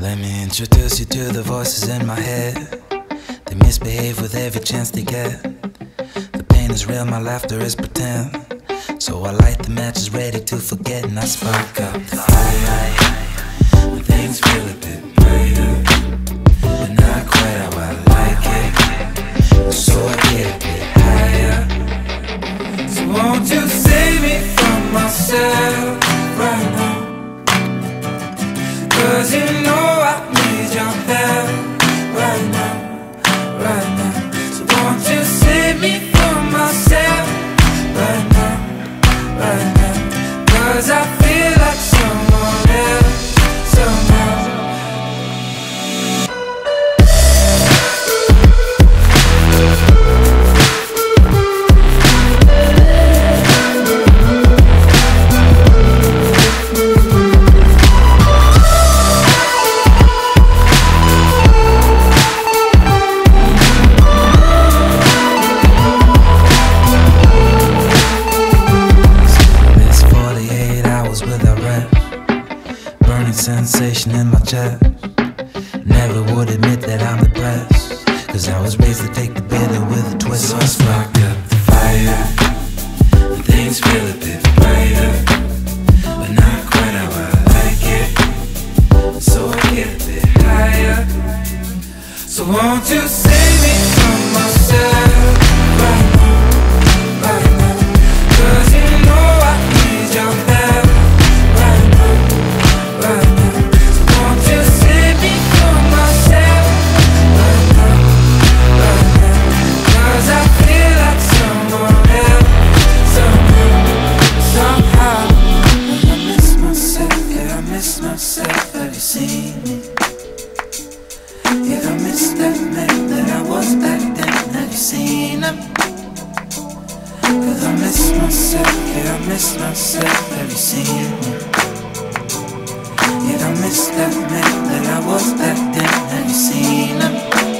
Let me introduce you to the voices in my head. They misbehave with every chance they get. The pain is real, my laughter is pretend. So I light the matches ready to forget, and I spark up the fire when things feel a bit brighter, but not quite how I like it. So I get a bit higher. So won't you save me from myself right now, 'cause you know I need your help right now, right now. So won't you save me from myself right now, right now, 'cause I feel like someone else somehow. Sensation in my chest. Never would admit that I'm depressed, 'cause I was raised to take the bitter with a twist. So I spark up the fire and things feel a bit brighter, but not quite how I like it. So I get a bit higher. So won't you save me from myself right now, right now, 'cause you know I need your help. I miss that man that I was back then. Have you seen him?